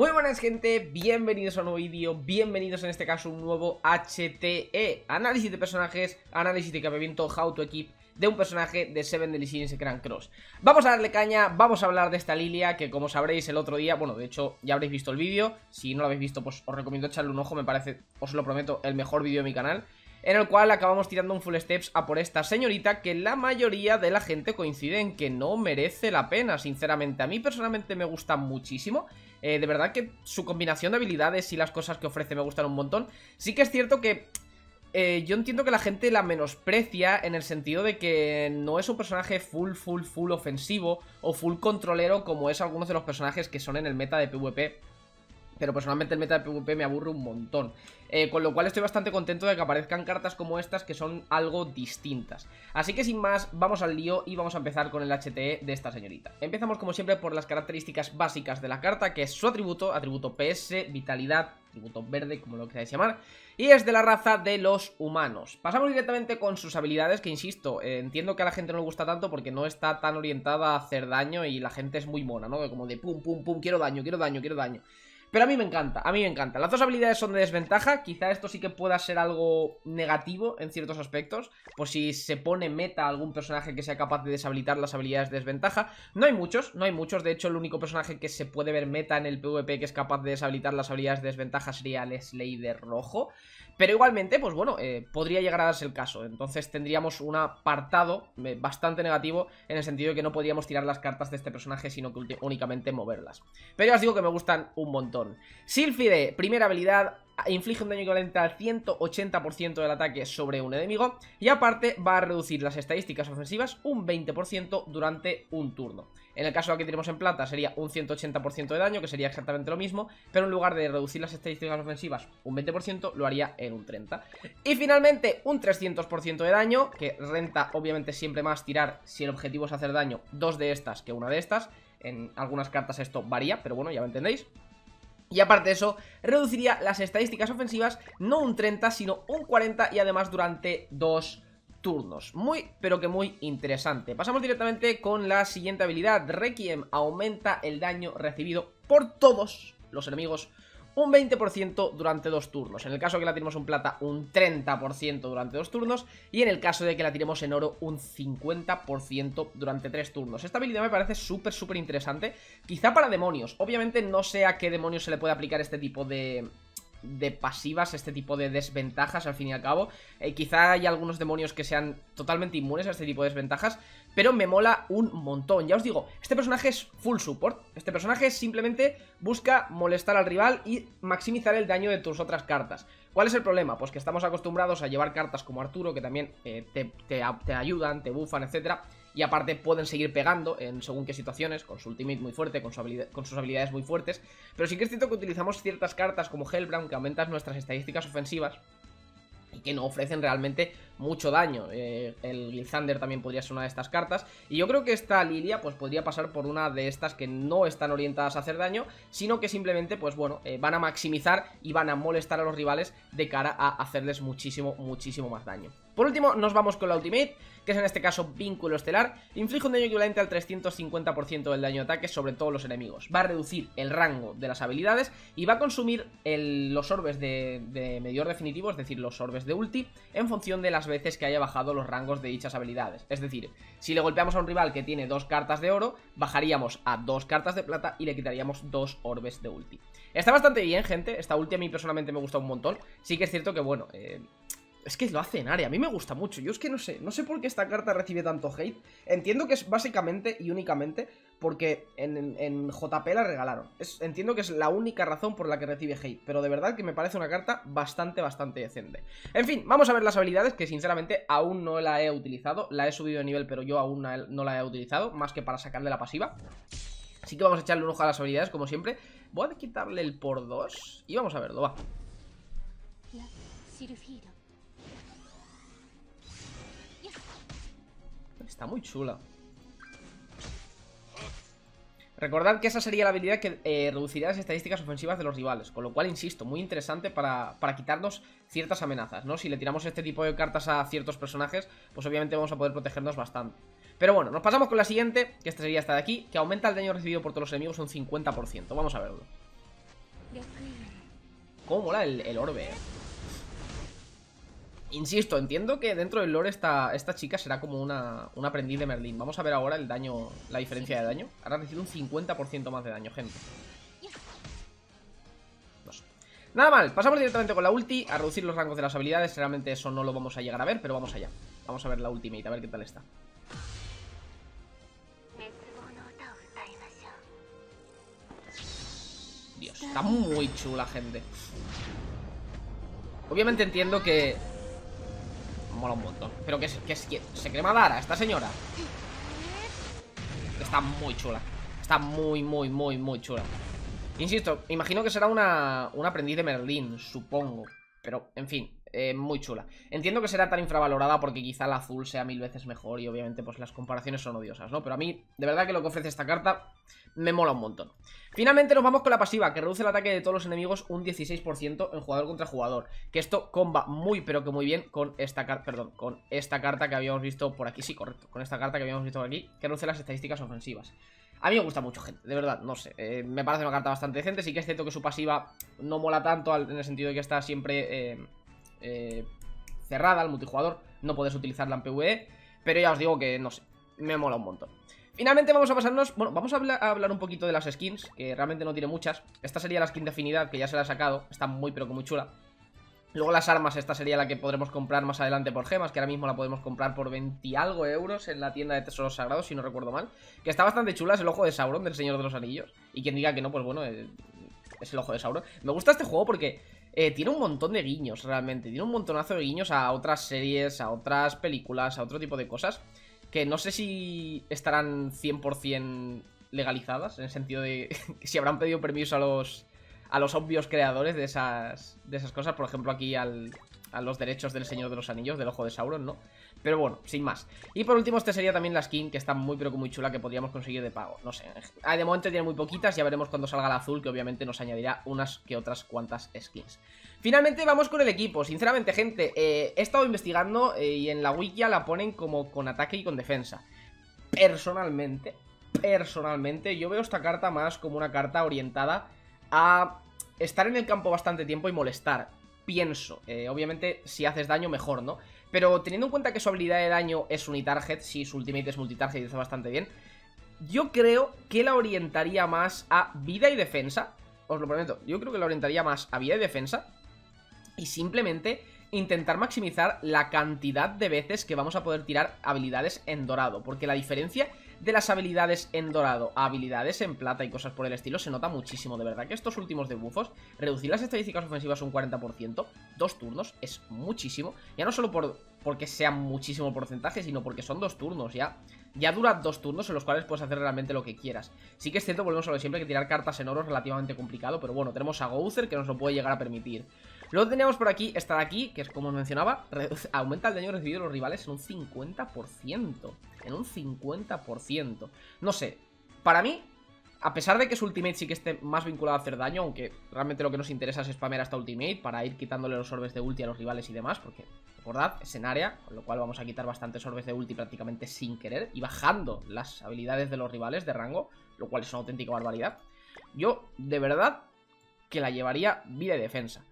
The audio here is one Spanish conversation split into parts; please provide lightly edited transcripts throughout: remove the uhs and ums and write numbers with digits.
Muy buenas, gente, bienvenidos a un nuevo vídeo, bienvenidos en este caso a un nuevo HTE, análisis de personajes, análisis de equipamiento, how to equip de un personaje de Seven Deadly Sins Grand Cross. Vamos a darle caña, vamos a hablar de esta Lilia, que como sabréis el otro día, bueno, de hecho ya habréis visto el vídeo, si no lo habéis visto pues os recomiendo echarle un ojo, me parece, os lo prometo, el mejor vídeo de mi canal, en el cual acabamos tirando un full steps a por esta señorita que la mayoría de la gente coincide en que no merece la pena, sinceramente. A mí personalmente me gusta muchísimo, de verdad que su combinación de habilidades y las cosas que ofrece me gustan un montón. Sí que es cierto que yo entiendo que la gente la menosprecia en el sentido de que no es un personaje full ofensivo o full controlero como es algunos de los personajes que son en el meta de PvP. Pero personalmente el meta de PvP me aburre un montón, con lo cual estoy bastante contento de que aparezcan cartas como estas que son algo distintas. Así que sin más, vamos al lío y vamos a empezar con el HTE de esta señorita. Empezamos como siempre por las características básicas de la carta, que es su atributo, atributo PS, vitalidad, atributo verde, como lo queráis llamar, y es de la raza de los humanos. Pasamos directamente con sus habilidades, que insisto, entiendo que a la gente no le gusta tanto porque no está tan orientada a hacer daño y la gente es muy mona, ¿no? Como de pum, quiero daño. Pero a mí me encanta, Las dos habilidades son de desventaja, quizá esto sí que pueda ser algo negativo en ciertos aspectos, pues si se pone meta algún personaje que sea capaz de deshabilitar las habilidades de desventaja. No hay muchos, de hecho el único personaje que se puede ver meta en el PvP que es capaz de deshabilitar las habilidades de desventaja sería el Slayer rojo. Pero igualmente, pues bueno, podría llegar a darse el caso, entonces tendríamos un apartado bastante negativo en el sentido de que no podríamos tirar las cartas de este personaje, sino que únicamente moverlas. Pero ya os digo que me gustan un montón. Sylphide, primera habilidad, inflige un daño equivalente al 180% del ataque sobre un enemigo y aparte va a reducir las estadísticas ofensivas un 20% durante un turno. En el caso de que tenemos en plata sería un 180% de daño, que sería exactamente lo mismo, pero en lugar de reducir las estadísticas ofensivas un 20% lo haría en un 30%. Y finalmente un 300% de daño, que renta obviamente siempre más tirar, si el objetivo es hacer daño, dos de estas que una de estas. En algunas cartas esto varía, pero bueno, ya me entendéis. Y aparte de eso, reduciría las estadísticas ofensivas no un 30, sino un 40 y además durante 2 turnos. Muy, pero que muy interesante. Pasamos directamente con la siguiente habilidad. Requiem aumenta el daño recibido por todos los enemigos un 20% durante 2 turnos. En el caso de que la tiremos en plata, un 30% durante 2 turnos. Y en el caso de que la tiremos en oro, un 50% durante 3 turnos. Esta habilidad me parece súper interesante. Quizá para demonios. Obviamente no sé a qué demonios se le puede aplicar este tipo de pasivas, este tipo de desventajas al fin y al cabo. Quizá hay algunos demonios que sean totalmente inmunes a este tipo de desventajas, pero me mola un montón. Ya os digo, este personaje es full support. Este personaje simplemente busca molestar al rival y maximizar el daño de tus otras cartas. ¿Cuál es el problema? Pues que estamos acostumbrados a llevar cartas como Arturo, que también te ayudan, te buffan, etcétera. Y aparte pueden seguir pegando en según qué situaciones, con su ultimate muy fuerte, con sus habilidades muy fuertes. Pero sí que es cierto que utilizamos ciertas cartas como Hellbrand, que aumentan nuestras estadísticas ofensivas y que no ofrecen realmente mucho daño. El Gild Thunder también podría ser una de estas cartas. Y yo creo que esta Lilia pues podría pasar por una de estas que no están orientadas a hacer daño, sino que simplemente pues bueno, van a maximizar y van a molestar a los rivales de cara a hacerles muchísimo más daño. Por último nos vamos con la ultimate, que es en este caso Vínculo Estelar. Inflige un daño equivalente al 350% del daño de ataque sobre todos los enemigos. Va a reducir el rango de las habilidades y va a consumir los orbes de medidor definitivo, es decir, los orbes de ulti, en función de las veces que haya bajado los rangos de dichas habilidades. Es decir, si le golpeamos a un rival que tiene 2 cartas de oro, bajaríamos a 2 cartas de plata y le quitaríamos 2 orbes de ulti. Está bastante bien, gente. Esta ulti a mí personalmente me gusta un montón. Sí que es cierto que, bueno, es que lo hace en área, a mí me gusta mucho. Yo es que no sé por qué esta carta recibe tanto hate. Entiendo que es básicamente y únicamente porque en JP la regalaron. Entiendo que es la única razón por la que recibe hate, pero de verdad que me parece una carta bastante decente. En fin, vamos a ver las habilidades, que sinceramente aún no la he utilizado. La he subido de nivel, pero yo aún no la he utilizado, más que para sacarle la pasiva. Así que vamos a echarle un ojo a las habilidades, como siempre. Voy a quitarle el por 2 y vamos a verlo, va. Está muy chula. Recordad que esa sería la habilidad que reduciría las estadísticas ofensivas de los rivales, con lo cual, insisto, muy interesante para quitarnos ciertas amenazas, ¿no? Si le tiramos este tipo de cartas a ciertos personajes, pues obviamente vamos a poder protegernos bastante. Pero bueno, nos pasamos con la siguiente, que esta sería esta de aquí, que aumenta el daño recibido por todos los enemigos un 50%. Vamos a verlo. Cómo mola el orbe. Insisto, entiendo que dentro del lore esta chica será como una aprendiz de Merlin. Vamos a ver ahora el daño, la diferencia de daño. Ahora recibe un 50% más de daño, gente. No sé. Nada mal, pasamos directamente con la ulti a reducir los rangos de las habilidades. Realmente eso no lo vamos a llegar a ver, pero vamos allá. Vamos a ver la ultimate, a ver qué tal está. Dios, está muy chula, gente. Obviamente entiendo que... mola un montón. Pero que se crema Dara, esta señora. Está muy chula. Está muy, muy, muy, muy chula. Insisto, imagino que será una aprendiz de Merlin, supongo. Pero, en fin, muy chula. Entiendo que será tan infravalorada porque quizá la azul sea 1000 veces mejor. Y obviamente pues las comparaciones son odiosas, ¿no? Pero a mí, de verdad que lo que ofrece esta carta me mola un montón. Finalmente nos vamos con la pasiva, que reduce el ataque de todos los enemigos un 16% en jugador contra jugador. Que esto comba muy pero que muy bien con esta carta, perdón, con esta carta que habíamos visto por aquí. Sí, correcto, con esta carta que habíamos visto por aquí, que reduce las estadísticas ofensivas. A mí me gusta mucho, gente, de verdad, no sé, me parece una carta bastante decente. Sí que es cierto que su pasiva no mola tanto en el sentido de que está siempre cerrada al multijugador. No podés utilizarla en PvE, pero ya os digo que, no sé, me mola un montón. Finalmente vamos a pasarnos, bueno, vamos a hablar un poquito de las skins, que realmente no tiene muchas. Esta sería la skin de afinidad, que ya se la he sacado, está muy pero que muy chula. Luego las armas, esta sería la que podremos comprar más adelante por gemas, que ahora mismo la podemos comprar por 20 y algo euros en la tienda de tesoros sagrados, si no recuerdo mal. Que está bastante chula, es el ojo de Sauron del Señor de los Anillos, y quien diga que no, pues bueno, es el ojo de Sauron. Me gusta este juego porque tiene un montón de guiños realmente, tiene un montonazo de guiños a otras series, a otras películas, a otro tipo de cosas. Que no sé si estarán 100% legalizadas, en el sentido de que si habrán pedido permiso a los obvios creadores de esas cosas. Por ejemplo, aquí a los derechos del Señor de los Anillos, del Ojo de Sauron, ¿no? Pero bueno, sin más. Y por último, este sería también la skin, que está muy pero que muy chula, que podríamos conseguir de pago. No sé, de momento tiene muy poquitas, ya veremos cuando salga la azul, que obviamente nos añadirá unas que otras cuantas skins. Finalmente vamos con el equipo. Sinceramente, gente, he estado investigando y en la wiki la ponen como con ataque y con defensa. Personalmente, yo veo esta carta más como una carta orientada a estar en el campo bastante tiempo y molestar. Pienso, obviamente si haces daño mejor, ¿no? Pero teniendo en cuenta que su habilidad de daño es unitarget, si su ultimate es multitarget y está bastante bien, yo creo que la orientaría más a vida y defensa. Os lo prometo, yo creo que la orientaría más a vida y defensa. Y simplemente intentar maximizar la cantidad de veces que vamos a poder tirar habilidades en dorado, porque la diferencia de las habilidades en dorado a habilidades en plata y cosas por el estilo se nota muchísimo. De verdad que estos últimos debuffos, reducir las estadísticas ofensivas un 40%, 2 turnos, es muchísimo. Ya no solo porque sea muchísimo porcentaje, sino porque son 2 turnos. Ya dura 2 turnos en los cuales puedes hacer realmente lo que quieras. Sí que es cierto, volvemos a lo de siempre, que tirar cartas en oro es relativamente complicado, pero bueno, tenemos a Gowther que nos lo puede llegar a permitir. Luego teníamos por aquí, esta de aquí, que es como os mencionaba, aumenta el daño recibido de los rivales en un 50%. En un 50%. No sé, para mí, a pesar de que su ultimate sí que esté más vinculado a hacer daño, aunque realmente lo que nos interesa es spamear hasta ultimate para ir quitándole los orbes de ulti a los rivales y demás, porque, recordad, es en área, con lo cual vamos a quitar bastantes orbes de ulti prácticamente sin querer y bajando las habilidades de los rivales de rango, lo cual es una auténtica barbaridad. Yo, de verdad, que la llevaría vida y defensa.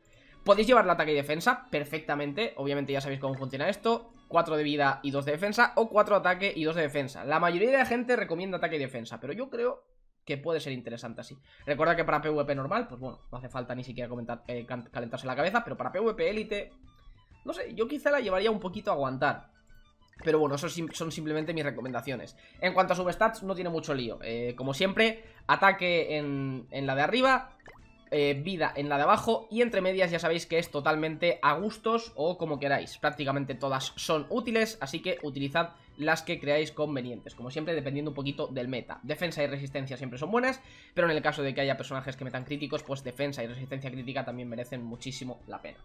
Podéis llevar el ataque y defensa perfectamente, obviamente ya sabéis cómo funciona esto, 4 de vida y 2 de defensa o 4 de ataque y 2 de defensa. La mayoría de la gente recomienda ataque y defensa, pero yo creo que puede ser interesante así. Recuerda que para PvP normal, pues bueno, no hace falta ni siquiera calentarse la cabeza, pero para PvP élite, no sé, yo quizá la llevaría un poquito a aguantar. Pero bueno, eso son simplemente mis recomendaciones. En cuanto a substats, no tiene mucho lío. Como siempre, ataque en la de arriba, vida en la de abajo y entre medias ya sabéis que es totalmente a gustos o como queráis. Prácticamente todas son útiles, así que utilizad las que creáis convenientes, como siempre dependiendo un poquito del meta. Defensa y resistencia siempre son buenas, pero en el caso de que haya personajes que metan críticos, pues defensa y resistencia crítica también merecen muchísimo la pena.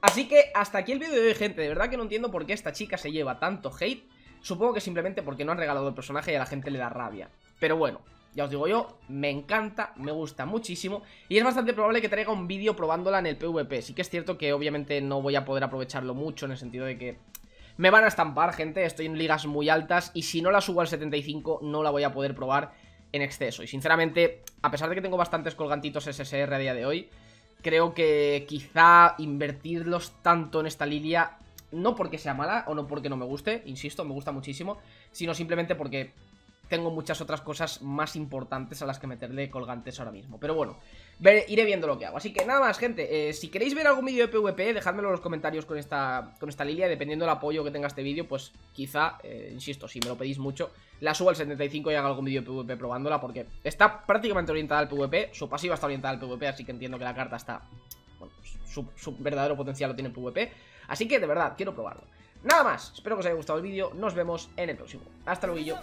Así que hasta aquí el vídeo de hoy, gente. De verdad que no entiendo por qué esta chica se lleva tanto hate. Supongo que simplemente porque no han regalado el personaje y a la gente le da rabia, pero bueno, ya os digo yo, me encanta, me gusta muchísimo y es bastante probable que traiga un vídeo probándola en el PvP. Sí que es cierto que obviamente no voy a poder aprovecharlo mucho en el sentido de que me van a estampar, gente. Estoy en ligas muy altas y si no la subo al 75 no la voy a poder probar en exceso. Y sinceramente, a pesar de que tengo bastantes colgantitos SSR a día de hoy, creo que quizá invertirlos tanto en esta Lilia, no porque sea mala o no porque no me guste, insisto, me gusta muchísimo, sino simplemente porque tengo muchas otras cosas más importantes a las que meterle colgantes ahora mismo. Pero bueno, iré viendo lo que hago. Así que nada más, gente. Si queréis ver algún vídeo de PvP, dejádmelo en los comentarios con esta Lilia. Dependiendo del apoyo que tenga este vídeo, pues quizá, insisto, si me lo pedís mucho, la suba al 75 y haga algún vídeo de PvP probándola, porque está prácticamente orientada al PvP. Su pasiva está orientada al PvP, así que entiendo que la carta está... Bueno, su verdadero potencial lo tiene en PvP. Así que, de verdad, quiero probarlo. Nada más, espero que os haya gustado el vídeo. Nos vemos en el próximo. Hasta luego.